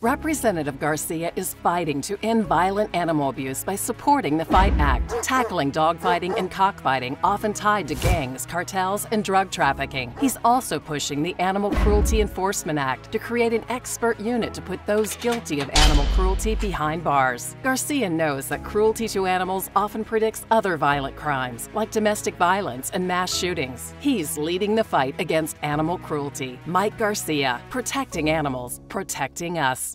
Representative Garcia is fighting to end violent animal abuse by supporting the FIGHT Act, tackling dogfighting and cockfighting, often tied to gangs, cartels, and drug trafficking. He's also pushing the Animal Cruelty Enforcement Act to create an expert unit to put those guilty of animal cruelty behind bars. Garcia knows that cruelty to animals often predicts other violent crimes, like domestic violence and mass shootings. He's leading the fight against animal cruelty. Mike Garcia, protecting animals, protecting us.